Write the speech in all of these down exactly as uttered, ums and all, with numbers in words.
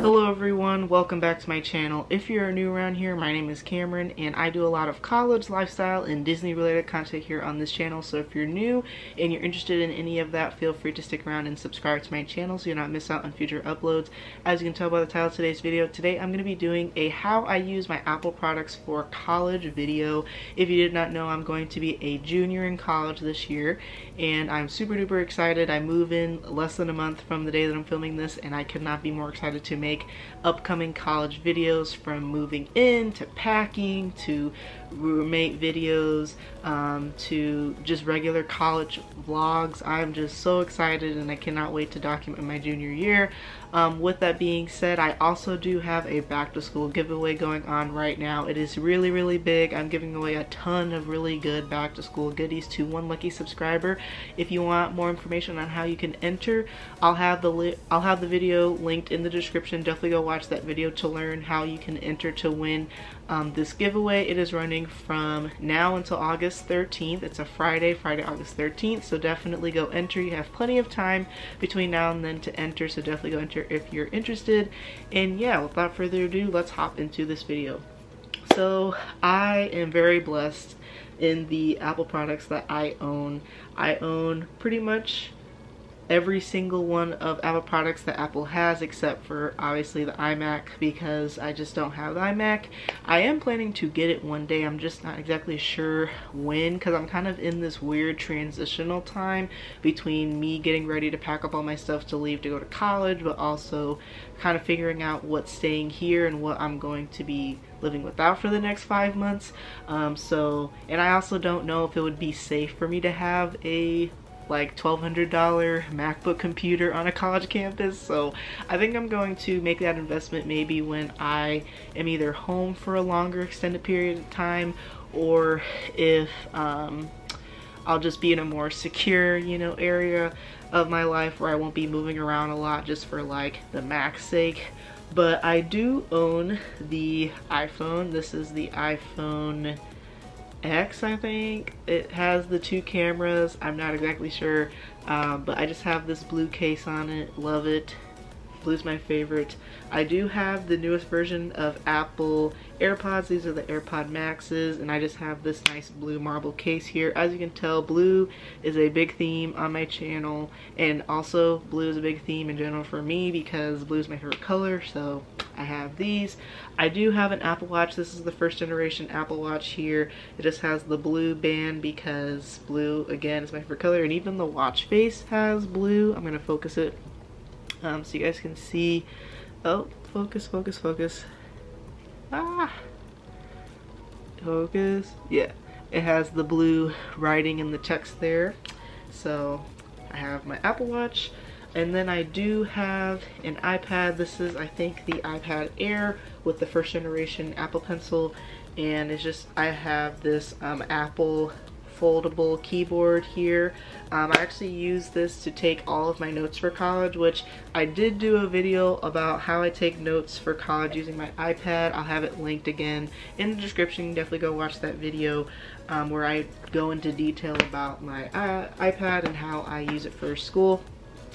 Hello everyone, welcome back to my channel. If you're new around here, my name is Cameron and I do a lot of college, lifestyle, and Disney related content here on this channel. So if you're new and you're interested in any of that, feel free to stick around and subscribe to my channel so you don't miss out on future uploads. As you can tell by the title of today's video, today I'm going to be doing a how I use my Apple products for college video. If you did not know, I'm going to be a junior in college this year and I'm super duper excited. I move in less than a month from the day that I'm filming this and I could not be more excited to make upcoming college videos, from moving in to packing to roommate videos um, to just regular college vlogs. I'm just so excited and I cannot wait to document my junior year. Um, with that being said, I also do have a back to school giveaway going on right now. It is really, really big. I'm giving away a ton of really good back to school goodies to one lucky subscriber. If you want more information on how you can enter, I'll have the li I'll have the video linked in the description. Definitely go watch that video to learn how you can enter to win um, this giveaway. It is running from now until August thirteenth. It's a Friday, Friday, August thirteenth. So definitely go enter. You have plenty of time between now and then to enter. So definitely go enter if you're interested. And yeah, without further ado, let's hop into this video. So I am very blessed in the Apple products that I own. I own pretty much every single one of Apple products that Apple has, except for obviously the iMac, because I just don't have the iMac. I am planning to get it one day. I'm just not exactly sure when, because I'm kind of in this weird transitional time between me getting ready to pack up all my stuff to leave to go to college, but also kind of figuring out what's staying here and what I'm going to be living without for the next five months. Um, so, and I also don't know if it would be safe for me to have a like twelve hundred dollar MacBook computer on a college campus. So I think I'm going to make that investment maybe when I am either home for a longer extended period of time, or if um, I'll just be in a more secure, you know, area of my life where I won't be moving around a lot just for like the Mac's sake. But I do own the iPhone. This is the iPhone X, I think. It has the two cameras. I'm not exactly sure, um, but I just have this blue case on it. Love it. Blue's my favorite. I do have the newest version of Apple AirPods. These are the AirPod Maxes, and I just have this nice blue marble case here. As you can tell, blue is a big theme on my channel, and also blue is a big theme in general for me because blue is my favorite color, so I have these. I do have an Apple Watch. This is the first generation Apple Watch here. It just has the blue band because blue, again, is my favorite color, and even the watch face has blue. I'm going to focus it Um, so you guys can see. Oh, focus, focus, focus. Ah, focus. Yeah, it has the blue writing and the text there. So I have my Apple Watch, and then I do have an iPad. This is, I think, the iPad Air with the first generation Apple Pencil, and it's just, I have this um, Apple foldable keyboard here. Um, I actually use this to take all of my notes for college, which I did do a video about how I take notes for college using my iPad. I'll have it linked again in the description. Definitely go watch that video um, where I go into detail about my uh, iPad and how I use it for school.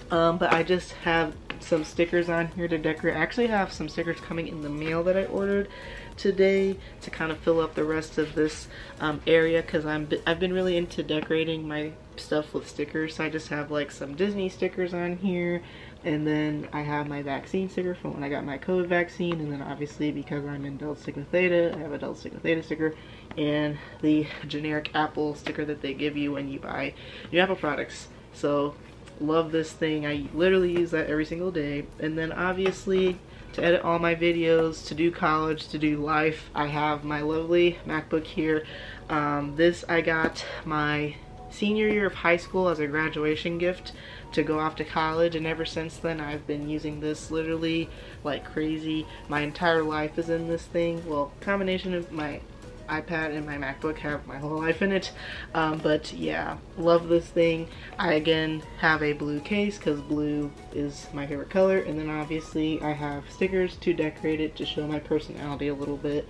Um, but I just have some stickers on here to decorate. I actually have some stickers coming in the mail that I ordered today to kind of fill up the rest of this um, area, because I'm I've been really into decorating my stuff with stickers. So I just have like some Disney stickers on here, and then I have my vaccine sticker from when I got my COVID vaccine, and then obviously because I'm in Delta Sigma Theta, I have a Delta Sigma Theta sticker and the generic Apple sticker that they give you when you buy new Apple products. So love this thing. I literally use that every single day. And then obviously to edit all my videos, to do college, to do life, I have my lovely MacBook here. Um, this I got my senior year of high school as a graduation gift to go off to college, and ever since then I've been using this literally like crazy. My entire life is in this thing. Well, combination of my iPad and my MacBook have my whole life in it, um, but yeah, love this thing. I again have a blue case because blue is my favorite color, and then obviously I have stickers to decorate it to show my personality a little bit,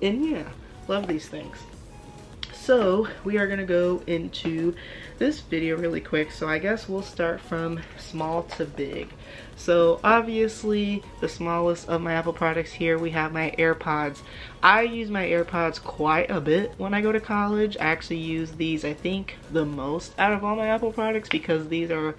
and yeah, love these things. So we are going to go into this video really quick. So I guess we'll start from small to big. So obviously the smallest of my Apple products here, we have my AirPods. I use my AirPods quite a bit when I go to college. I actually use these, I think, the most out of all my Apple products because these are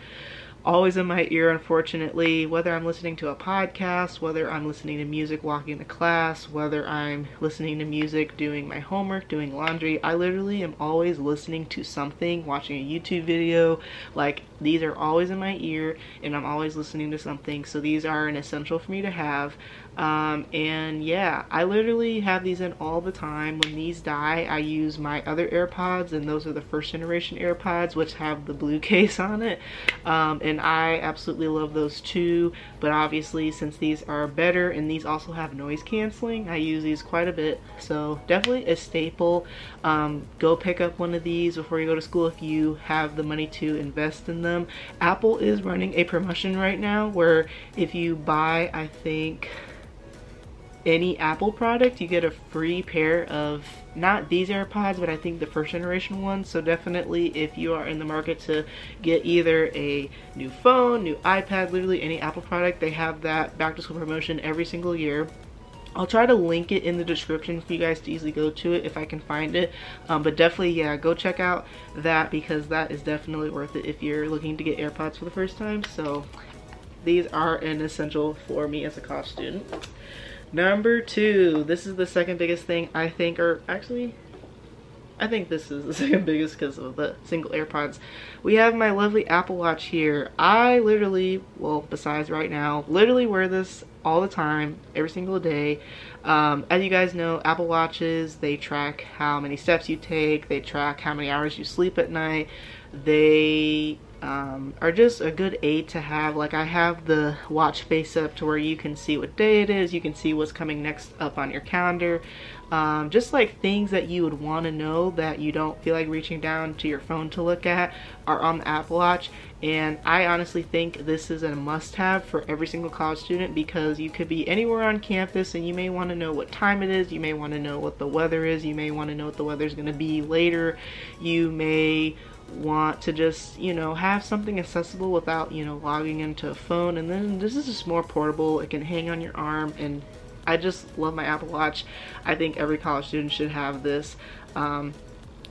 always in my ear, unfortunately, whether I'm listening to a podcast, whether I'm listening to music walking to class, whether I'm listening to music doing my homework, doing laundry. I literally am always listening to something, watching a YouTube video. Like, these are always in my ear and I'm always listening to something, so these are an essential for me to have. Um, and yeah, I literally have these in all the time. When these die, I use my other AirPods, and those are the first generation AirPods, which have the blue case on it. Um, and I absolutely love those too, but obviously since these are better and these also have noise canceling, I use these quite a bit. So definitely a staple. Um, go pick up one of these before you go to school if you have the money to invest in them. Apple is running a promotion right now where if you buy, I think, any Apple product, you get a free pair of, not these AirPods, but I think the first generation ones. So definitely if you are in the market to get either a new phone, new iPad, literally any Apple product, they have that back to school promotion every single year. I'll try to link it in the description for you guys to easily go to it if I can find it. Um, but definitely, yeah, go check out that because that is definitely worth it if you're looking to get AirPods for the first time. So these are an essential for me as a college student. Number two, this is the second biggest thing I think, or actually, I think this is the second biggest because of the single AirPods. We have my lovely Apple Watch here. I literally, well, besides right now, literally wear this all the time, every single day. Um, as you guys know, Apple Watches, they track how many steps you take, they track how many hours you sleep at night, they Um, are just a good aid to have. Like, I have the watch face up to where you can see what day it is, you can see what's coming next up on your calendar, um, just like things that you would want to know that you don't feel like reaching down to your phone to look at are on the Apple Watch. And I honestly think this is a must-have for every single college student because you could be anywhere on campus and you may want to know what time it is, you may want to know what the weather is, you may want to know what the weather's going to be later, you may want to just, you know, have something accessible without, you know, logging into a phone. And then this is just more portable, it can hang on your arm, and I just love my Apple Watch. I think every college student should have this. Um,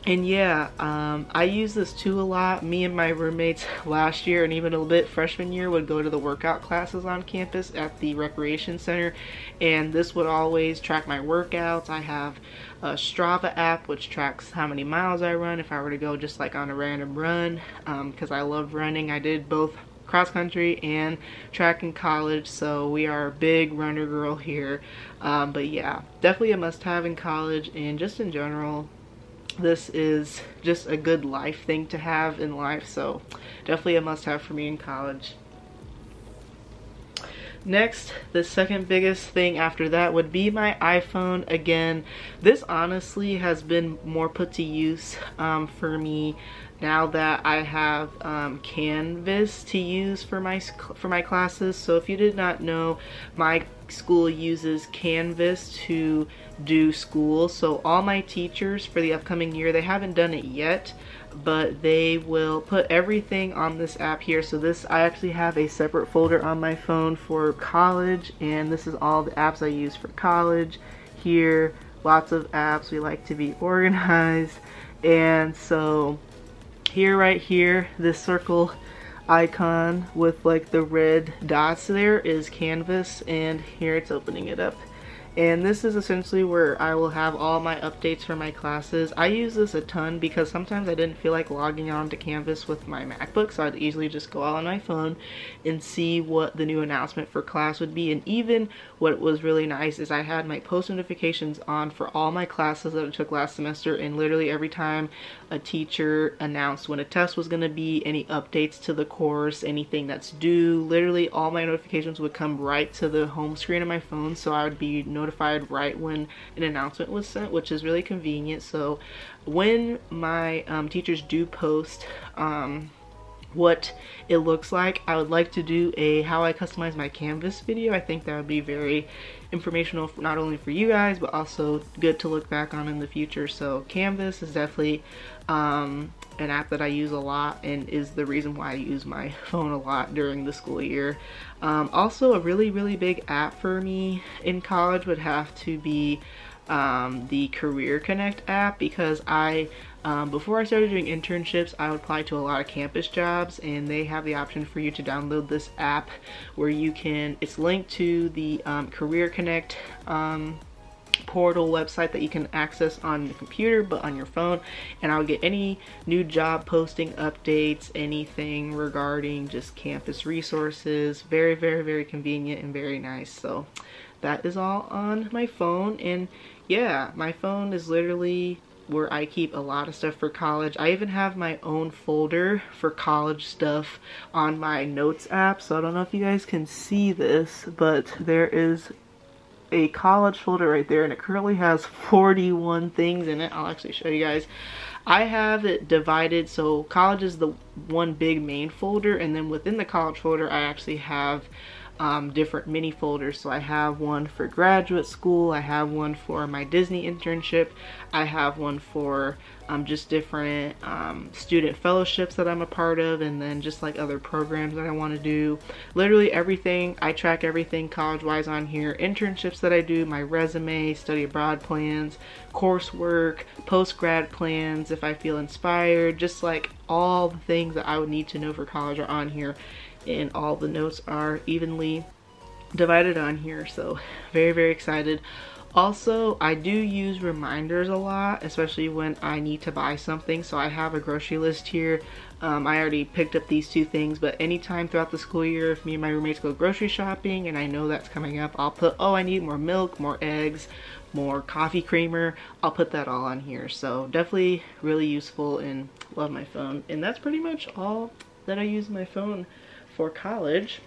and yeah, um, I use this too a lot. Me and my roommates last year and even a little bit freshman year would go to the workout classes on campus at the recreation center, and this would always track my workouts. I have a Strava app which tracks how many miles I run if I were to go just like on a random run, because um, I love running. I did both cross country and track in college, so we are a big runner girl here. Um, but yeah, definitely a must have in college and just in general. This is just a good life thing to have in life, so definitely a must have for me in college. Next, the second biggest thing after that would be my iPhone. Again, this honestly has been more put to use um, for me now that I have um, Canvas to use for my for my classes. So if you did not know, my school uses Canvas to do school. So all my teachers for the upcoming year, they haven't done it yet, but they will put everything on this app here. So this, I actually have a separate folder on my phone for college, and this is all the apps I use for college here. Lots of apps, we like to be organized. And so here, right here, this circle icon with like the red dots there is Canvas, and here it's opening it up. And this is essentially where I will have all my updates for my classes. I use this a ton because sometimes I didn't feel like logging on to Canvas with my MacBook, so I'd easily just go out on my phone and see what the new announcement for class would be. And even what was really nice is I had my post notifications on for all my classes that I took last semester, and literally every time a teacher announced when a test was going to be, any updates to the course, anything that's due, literally all my notifications would come right to the home screen of my phone, so I would be notified notified right when an announcement was sent, which is really convenient. So when my um, teachers do post um, what it looks like. I would like to do a how I customize my Canvas video. I think that would be very informational, not only for you guys, but also good to look back on in the future. So Canvas is definitely um, an app that I use a lot and is the reason why I use my phone a lot during the school year. Um, also, a really, really big app for me in college would have to be um, the Career Connect app, because I Um, before I started doing internships, I would apply to a lot of campus jobs, and they have the option for you to download this app where you can, it's linked to the um, Career Connect um, portal website that you can access on the computer, but on your phone, and I would get any new job posting updates, anything regarding just campus resources. Very, very, very convenient and very nice. So that is all on my phone, and yeah, my phone is literally where I keep a lot of stuff for college. I even have my own folder for college stuff on my notes app. So I don't know if you guys can see this, but there is a college folder right there, and it currently has forty-one things in it. I'll actually show you guys. I have it divided, so college is the one big main folder, and then within the college folder I actually have Um, different mini folders. So I have one for graduate school, I have one for my Disney internship, I have one for um, just different um, student fellowships that I'm a part of, and then just like other programs that I want to do. Literally everything, I track everything college-wise on here. Internships that I do, my resume, study abroad plans, coursework, post-grad plans if I feel inspired, just like all the things that I would need to know for college are on here. And all the notes are evenly divided on here, so very, very excited. Also, I do use reminders a lot, especially when I need to buy something. So I have a grocery list here. Um, I already picked up these two things, but anytime throughout the school year, if me and my roommates go grocery shopping and I know that's coming up, I'll put, oh, I need more milk, more eggs, more coffee creamer. I'll put that all on here. So definitely really useful, and love my phone. And that's pretty much all that I use my phone for college.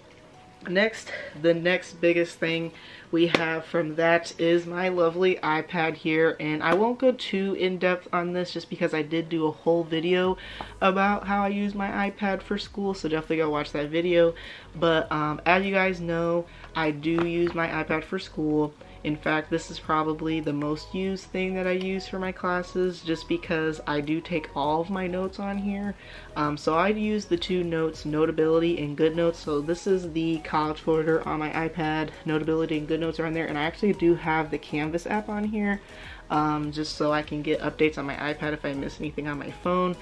Next, the next biggest thing we have from that is my lovely iPad here, and I won't go too in-depth on this just because I did do a whole video about how I use my iPad for school, so definitely go watch that video. But um, as you guys know, I do use my iPad for school. In fact, this is probably the most used thing that I use for my classes, just because I do take all of my notes on here. Um, so I use the two notes, Notability and GoodNotes. So this is the college folder on my iPad. Notability and GoodNotes are on there, and I actually do have the Canvas app on here, um, just so I can get updates on my iPad if I miss anything on my phone.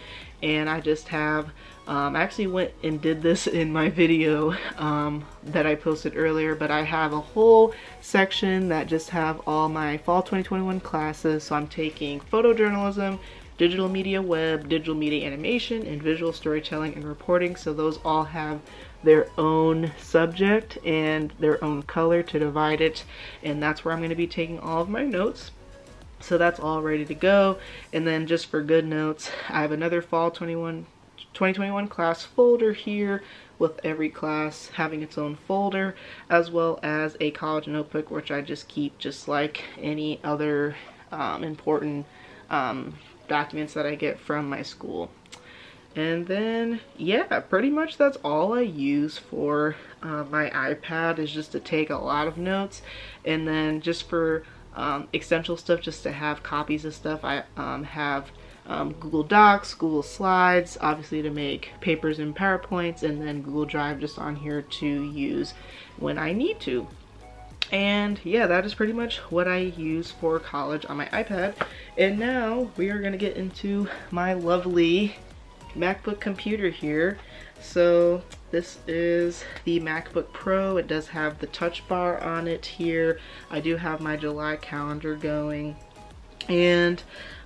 And I just have, um, I actually went and did this in my video um, that I posted earlier, but I have a whole section that just have all my fall twenty twenty-one classes. So I'm taking photojournalism, digital media web, digital media animation, and visual storytelling and reporting. So those all have their own subject and their own color to divide it. And that's where I'm going to be taking all of my notes. So that's all ready to go. And then just for GoodNotes, I have another fall twenty-one, twenty twenty-one class folder here, with every class having its own folder, as well as a college notebook, which I just keep just like any other um, important um, documents that I get from my school. And then, yeah, pretty much that's all I use for uh, my iPad, is just to take a lot of notes. And then just for Um, essential stuff, just to have copies of stuff, I um, have um, Google Docs, Google Slides, obviously to make papers and PowerPoints, and then Google Drive just on here to use when I need to. And yeah, that is pretty much what I use for college on my iPad. And now we are going to get into my lovely MacBook computer here. So this is the MacBook Pro. It does have the touch bar on it here. I do have my July calendar going, and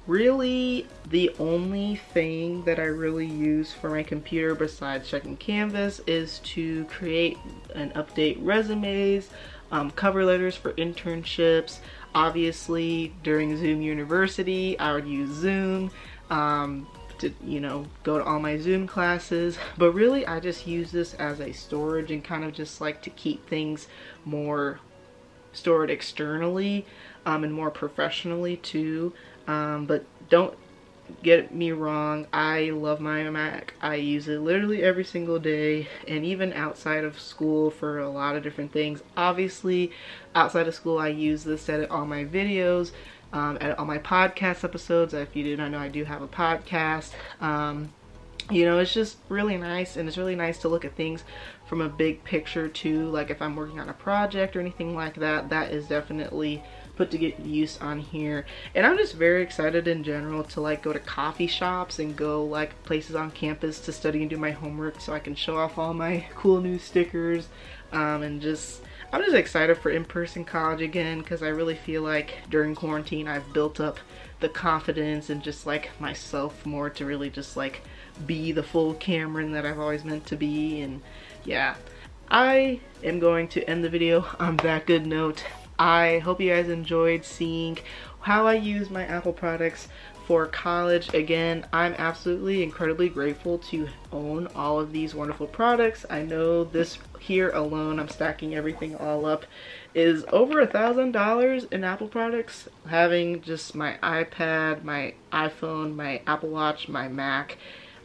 really the only thing that I really use for my computer besides checking Canvas is to create and update resumes, um, cover letters for internships. Obviously during Zoom University I would use Zoom um, to, you know, go to all my Zoom classes, but really I just use this as a storage and kind of just like to keep things more stored externally um, and more professionally too. Um, but don't get me wrong, I love my Mac. I use it literally every single day, and even outside of school for a lot of different things. Obviously, outside of school I use this to edit all my videos, um, edit all my podcast episodes. If you did not know, I do have a podcast. Um, you know, it's just really nice, and it's really nice to look at things from a big picture too. Like if I'm working on a project or anything like that, that is definitely put to good use on here. And I'm just very excited in general to like go to coffee shops and go like places on campus to study and do my homework, so I can show off all my cool new stickers, um, and just I'm just excited for in-person college again, because I really feel like during quarantine I've built up the confidence and just like myself more to really just like be the full Cameron that I've always meant to be. And yeah, I am going to end the video on that good note. I hope you guys enjoyed seeing how I use my Apple products for college. Again, I'm absolutely incredibly grateful to own all of these wonderful products. I know this here alone, I'm stacking everything all up, is over a thousand dollars in Apple products. Having just my iPad, my iPhone, my Apple Watch, my Mac,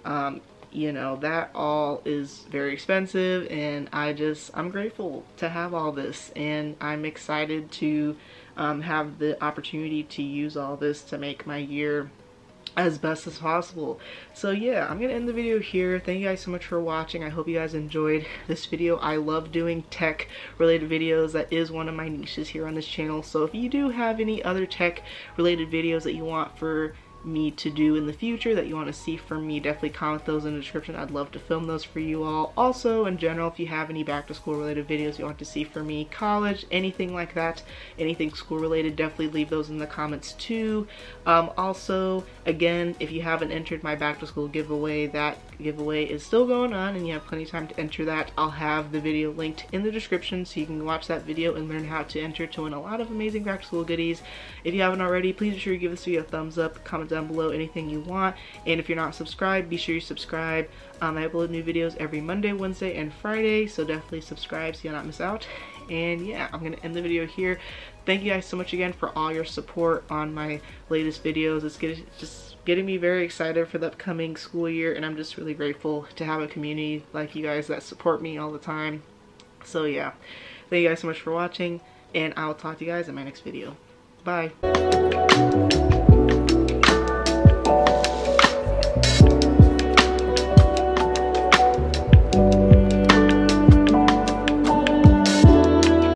um, you know, that all is very expensive, and I just, I'm grateful to have all this, and I'm excited to um, have the opportunity to use all this to make my year as best as possible. So yeah, I'm gonna end the video here. Thank you guys so much for watching. I hope you guys enjoyed this video. I love doing tech related videos. That is one of my niches here on this channel. So if you do have any other tech related videos that you want for me to do in the future, that you want to see from me, definitely comment those in the description. I'd love to film those for you all. Also, in general, if you have any back to school related videos you want to see from me, college, anything like that, anything school related, definitely leave those in the comments too. Um, also, again, if you haven't entered my back to school giveaway, that giveaway is still going on and you have plenty of time to enter that. I'll have the video linked in the description so you can watch that video and learn how to enter to win a lot of amazing back to school goodies. If you haven't already, please be sure you give this video a thumbs up, comment down down below anything you want, and if you're not subscribed, be sure you subscribe. um, I upload new videos every Monday, Wednesday, and Friday, so definitely subscribe so you'll not miss out. And yeah, I'm gonna end the video here. Thank you guys so much again for all your support on my latest videos. It's getting, just getting me very excited for the upcoming school year, and I'm just really grateful to have a community like you guys that support me all the time. So yeah, thank you guys so much for watching, and I'll talk to you guys in my next video. Bye.